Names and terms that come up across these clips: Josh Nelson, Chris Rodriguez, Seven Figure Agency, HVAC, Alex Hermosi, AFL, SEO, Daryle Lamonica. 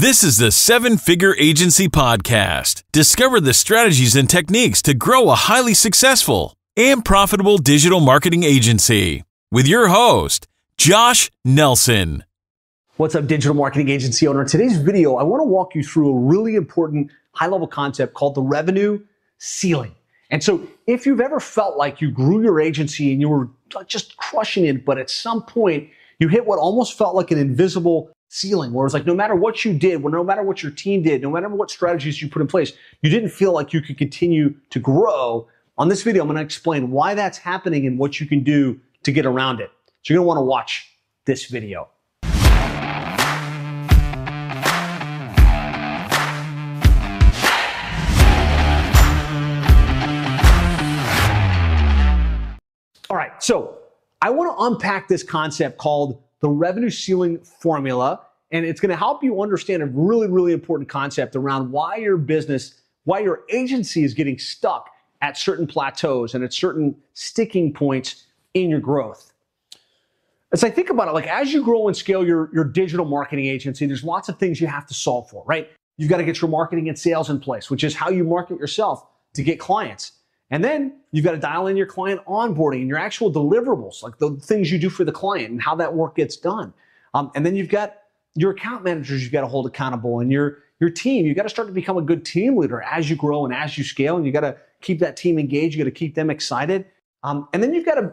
This is the 7-Figure Agency Podcast. Discover the strategies and techniques to grow a highly successful and profitable digital marketing agency with your host, Josh Nelson. What's up, digital marketing agency owner? In today's video, I want to walk you through a really important high-level concept called the revenue ceiling. And so if you've ever felt like you grew your agency and you were just crushing it, but at some point you hit what almost felt like an invisible ceiling, where it's like no matter what you did, no matter what your team did, no matter what strategies you put in place, you didn't feel like you could continue to grow. On this video, I'm going to explain why that's happening and what you can do to get around it. So you're going to want to watch this video. All right, so I want to unpack this concept called the revenue ceiling formula, and it's going to help you understand a really, really important concept around why your business, why your agency is getting stuck at certain plateaus and at certain sticking points in your growth. As I think about it, like as you grow and scale your digital marketing agency, there's lots of things you have to solve for, right? You've got to get your marketing and sales in place, which is how you market yourself to get clients. And then you've got to dial in your client onboarding and your actual deliverables, like the things you do for the client and how that work gets done. And then you've got your account managers you've got to hold accountable, and your team. You've got to start to become a good team leader as you grow and as you scale, and you've got to keep that team engaged. You've got to keep them excited. And then you've got to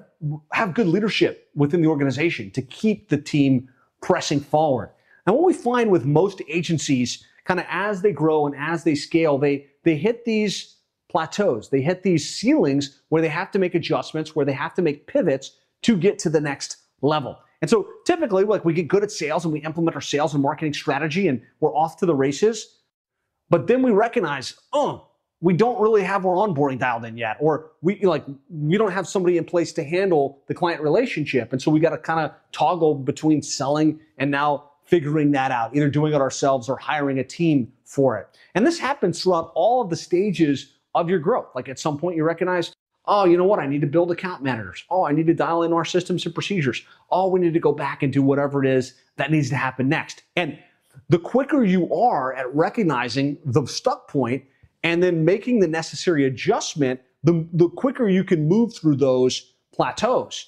have good leadership within the organization to keep the team pressing forward. And what we find with most agencies, kind of as they grow and as they scale, they hit these plateaus. They hit these ceilings where they have to make adjustments, where they have to make pivots to get to the next level. And so typically, like, we get good at sales and we implement our sales and marketing strategy and we're off to the races. But then we recognize, oh, we don't really have our onboarding dialed in yet, or we don't have somebody in place to handle the client relationship. And so we got to kind of toggle between selling and now figuring that out, either doing it ourselves or hiring a team for it. And this happens throughout all of the stages of your growth. Like at some point you recognize, oh, you know what? I need to build account managers. Oh, I need to dial in our systems and procedures. Oh, we need to go back and do whatever it is that needs to happen next. And the quicker you are at recognizing the stuck point and then making the necessary adjustment, the quicker you can move through those plateaus.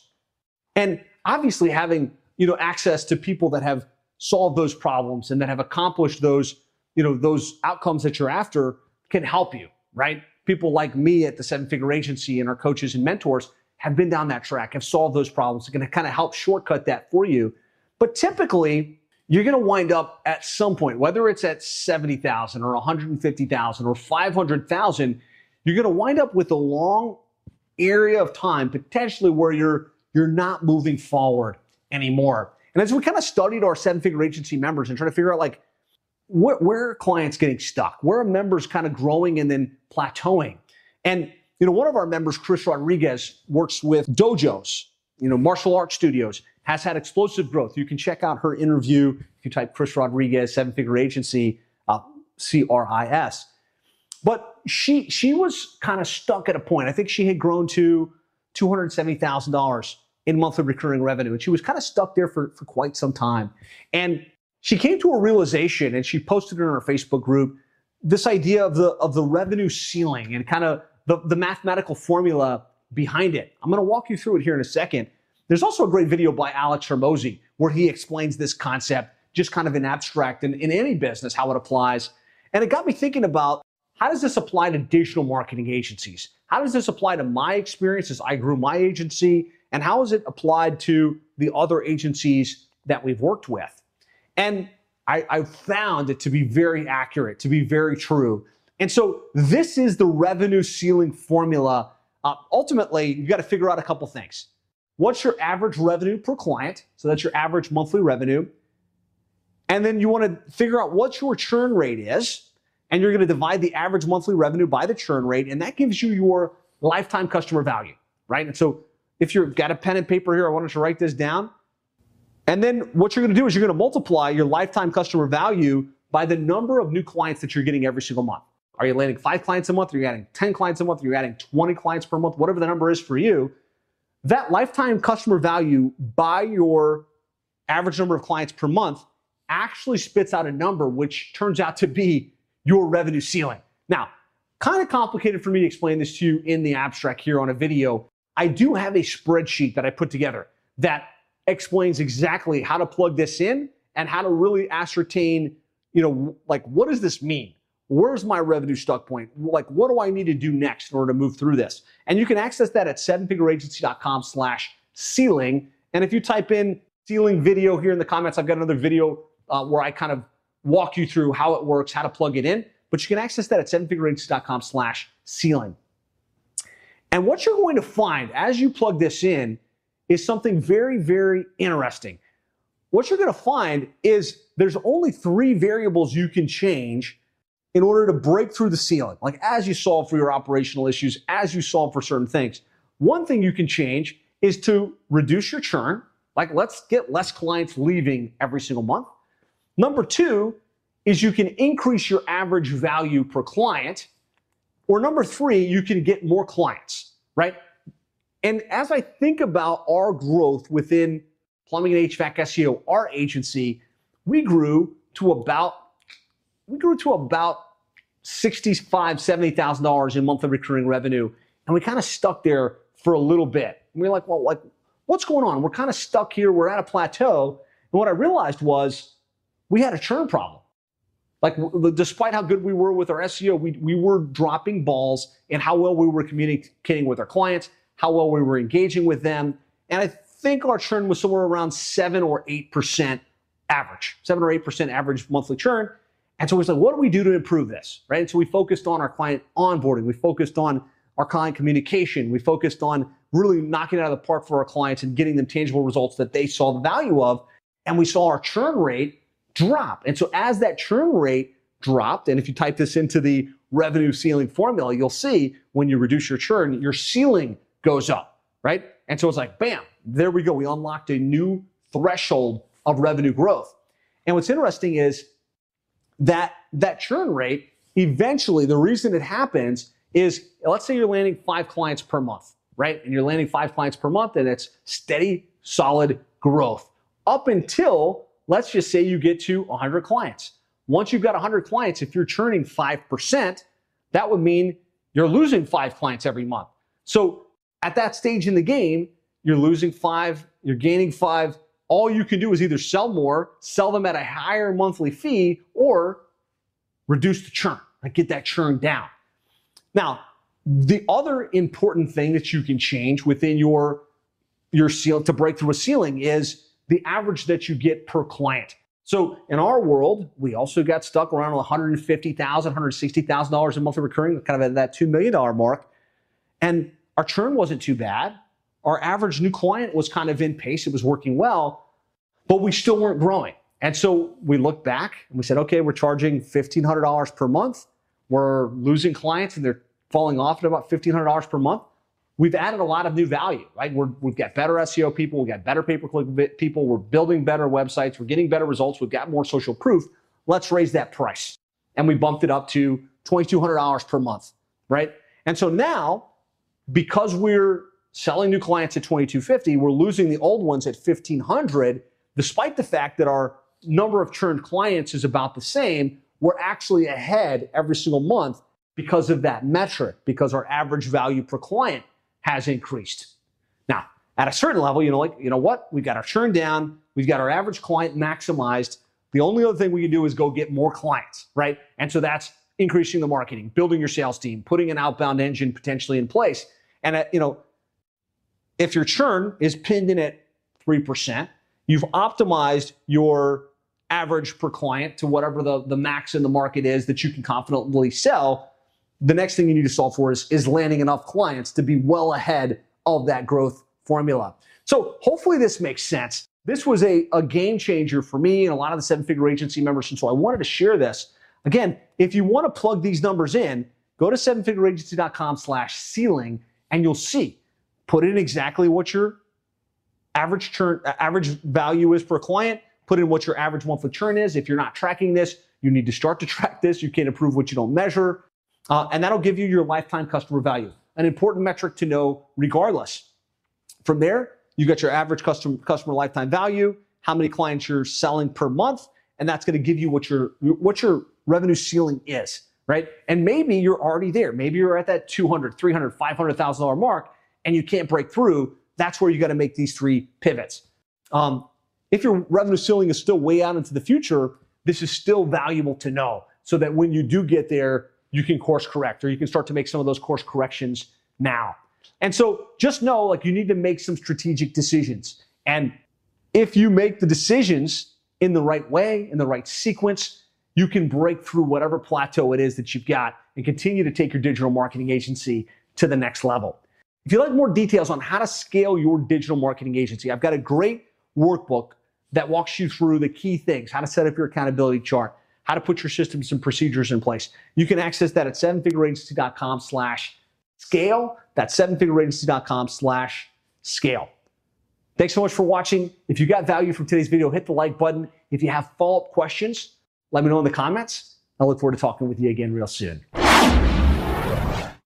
And obviously having, you know, access to people that have solved those problems and that have accomplished those, you know, those outcomes that you're after can help you, right? People like me at the 7-Figure Agency and our coaches and mentors have been down that track, have solved those problems. They're going to kind of help shortcut that for you. But typically, you're going to wind up at some point, whether it's at 70,000 or 150,000 or 500,000, you're going to wind up with a long area of time potentially where you're not moving forward anymore. And as we kind of studied our 7-Figure Agency members and trying to figure out, like, where are clients getting stuck? Where are members kind of growing and then plateauing? And, you know, one of our members, Chris Rodriguez, works with dojos, you know, martial arts studios, has had explosive growth. You can check out her interview. If you type Chris Rodriguez, 7-Figure Agency, CRIS. But she was kind of stuck at a point. I think she had grown to $270,000 in monthly recurring revenue. And she was kind of stuck there for quite some time. And she came to a realization, and she posted it in her Facebook group, this idea of the revenue ceiling and kind of the mathematical formula behind it. I'm going to walk you through it here in a second. There's also a great video by Alex Hermosi where he explains this concept just kind of in abstract and in any business, how it applies. And it got me thinking about, how does this apply to digital marketing agencies? How does this apply to my experience as I grew my agency? And how is it applied to the other agencies that we've worked with? And I found it to be very accurate, to be very true. And so this is the revenue ceiling formula. Ultimately, you've got to figure out a couple things. What's your average revenue per client? So that's your average monthly revenue. And then you want to figure out what your churn rate is. And you're going to divide the average monthly revenue by the churn rate. And that gives you your lifetime customer value, right? And so if you've got a pen and paper here, I wanted to write this down. And then what you're going to do is you're going to multiply your lifetime customer value by the number of new clients that you're getting every single month. Are you landing 5 clients a month? Are you adding 10 clients a month? Are you adding 20 clients per month? Whatever the number is for you, that lifetime customer value by your average number of clients per month actually spits out a number which turns out to be your revenue ceiling. Now, kind of complicated for me to explain this to you in the abstract here on a video. I do have a spreadsheet that I put together that explains exactly how to plug this in and how to really ascertain, you know, like, what does this mean? Where's my revenue stuck point? Like, what do I need to do next in order to move through this? And you can access that at sevenfigureagency.com/ceiling. And if you type in ceiling video here in the comments, I've got another video where I kind of walk you through how it works, how to plug it in. But you can access that at sevenfigureagency.com/ceiling. And what you're going to find as you plug this in is something very, very interesting. What you're going to find is there's only 3 variables you can change in order to break through the ceiling. Like, as you solve for your operational issues, as you solve for certain things, one thing you can change is to reduce your churn. Like, let's get less clients leaving every single month. Number 2 is you can increase your average value per client. Or number 3, you can get more clients, right? And as I think about our growth within Plumbing and HVAC SEO, our agency, we grew to about $65,000, $70,000 in monthly recurring revenue. And we kind of stuck there for a little bit. And we're like, well, like, what's going on? We're kind of stuck here. We're at a plateau. And what I realized was we had a churn problem. Like, despite how good we were with our SEO, we were dropping balls in how well we were communicating with our clients, how well we were engaging with them. And I think our churn was somewhere around 7 or 8% average monthly churn. And so it was like, what do we do to improve this, right? And so we focused on our client onboarding. We focused on our client communication. We focused on really knocking it out of the park for our clients and getting them tangible results that they saw the value of. And we saw our churn rate drop. And so as that churn rate dropped, and if you type this into the revenue ceiling formula, you'll see when you reduce your churn, your ceiling goes up, right? And so it's like, bam, there we go. We unlocked a new threshold of revenue growth. And what's interesting is that churn rate, eventually, the reason it happens is, let's say you're landing 5 clients per month, right? And you're landing 5 clients per month, and it's steady, solid growth up until, let's just say, you get to 100 clients. Once you've got 100 clients, if you're churning 5%, that would mean you're losing 5 clients every month. So at that stage in the game, you're losing 5, you're gaining 5. All you can do is either sell more, sell them at a higher monthly fee, or reduce the churn, like get that churn down. Now, the other important thing that you can change within your ceiling to break through a ceiling is the average that you get per client. So in our world, we also got stuck around $150,000, $160,000 in monthly recurring, kind of at that $2 million mark. And our churn wasn't too bad. Our average new client was kind of in pace. It was working well, but we still weren't growing. And so we looked back and we said, okay, we're charging $1,500 per month. We're losing clients and they're falling off at about $1,500 per month. We've added a lot of new value, right? We've got better SEO people. We've got better pay-per-click people. We're building better websites. We're getting better results. We've got more social proof. Let's raise that price. And we bumped it up to $2,200 per month, right? And so now, because we're selling new clients at $2,250, we're losing the old ones at $1,500, despite the fact that our number of churned clients is about the same. We're actually ahead every single month because of that metric, because our average value per client has increased. Now, at a certain level, you know what? We've got our churn down. We've got our average client maximized. The only other thing we can do is go get more clients, right? And so that's increasing the marketing, building your sales team, putting an outbound engine potentially in place. And, if your churn is pinned in at 3%, you've optimized your average per client to whatever the max in the market is that you can confidently sell. The next thing you need to solve for is landing enough clients to be well ahead of that growth formula. So hopefully this makes sense. This was a game changer for me and a lot of the seven-figure agency members, and so I wanted to share this. Again, if you want to plug these numbers in, go to sevenfigureagency.com/ceiling, and you'll see. Put in exactly what your average value is per client. Put in what your average monthly churn is. If you're not tracking this, you need to start to track this. You can't improve what you don't measure. And that'll give you your lifetime customer value, an important metric to know regardless. From there, you got your average customer lifetime value, how many clients you're selling per month, and that's going to give you what your revenue ceiling is, right? And maybe you're already there. Maybe you're at that $200,000, $300,000, $500,000 mark, and you can't break through. That's where you got to make these three pivots. If your revenue ceiling is still way out into the future, this is still valuable to know, so that when you do get there, you can course correct, or you can start to make some of those course corrections now. And so just know, like, you need to make some strategic decisions. And if you make the decisions in the right way, in the right sequence, you can break through whatever plateau it is that you've got and continue to take your digital marketing agency to the next level. If you'd like more details on how to scale your digital marketing agency, I've got a great workbook that walks you through the key things, how to set up your accountability chart, how to put your systems and procedures in place. You can access that at sevenfigureagency.com/scale. That's sevenfigureagency.com/scale. Thanks so much for watching. If you got value from today's video, hit the like button. If you have follow-up questions, let me know in the comments. I look forward to talking with you again real soon.